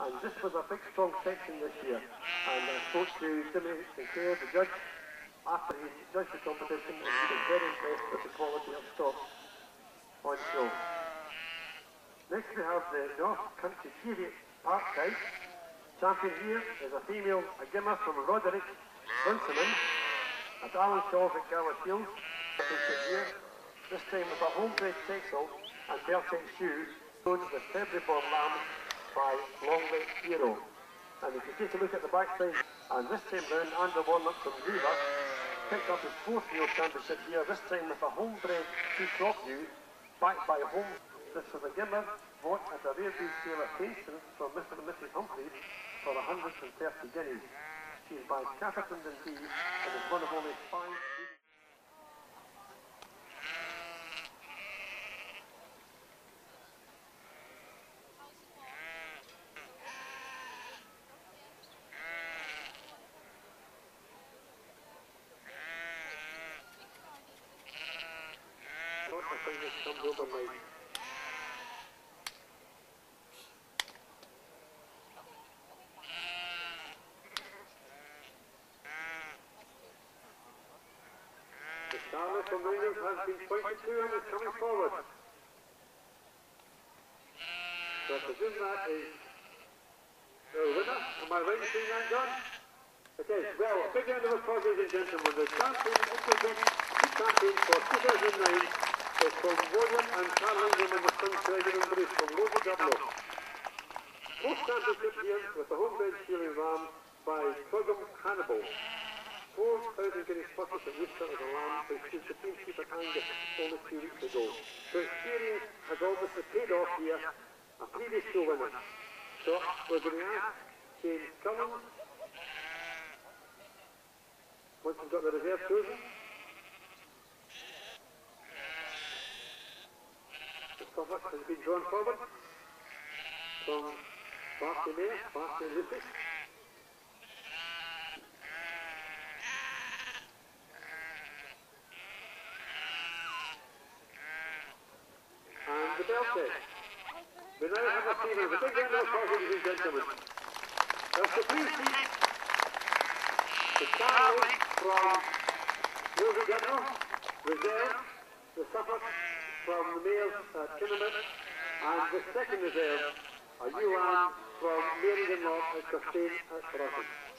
and this was a big strong section this year. And I spoke to Jimmy Sinclair, the judge, after he judged the competition, and he was very impressed with the quality of stock on show. Next we have the North Country Series Park Type. Champion here is a female, a gimmer from Roderick Buncemon at Alan Shaw at Gala Shields. This time with a home-bred Texel and Belting shoes, known with February-born lambs by Longlegs Hero. And if you take a look at the backside, and this time round, Andrew Warnock from Lever picked up his fourth World Championship here, this time with a home-bred two-crop ewe, backed by home. This was a gimmer bought at a rare breed sale at Texel from Mr. and Mrs. Humphreys for 130 guineas. She is by Catherine Dundee and is one of only 5. Charlotte from William has been pointed to and is coming forward. So I presume that is the winner. Am I right in seeing that, John? It is. Well, a big round of applause, ladies and gentlemen. The champion for 2009 is from William and Caroline, women with sons, treasure and grace from Rosie Dublow. Most championship here with a homebred Shealy ram by Trugham Hannibal. 4,000 guineas purchased at Worcester as a lamb, which is the team chief at Angus only 2 weeks ago. So experience has obviously paid off here, a previous show winner. So we're going to ask James Cummings, once we've got the reserve chosen. The Suffolk has been drawn forward from Foster Mayor, Foster Lucas. We now have a team of a big round of applause, ladies and gentlemen. As the three seats, the Charlotte from Rosie Dublow, reserve, the Suffolk from the Mayor's at Kinnaman, and the second reserve, a ewe lamb from Mary Lott at Castane at Rotten.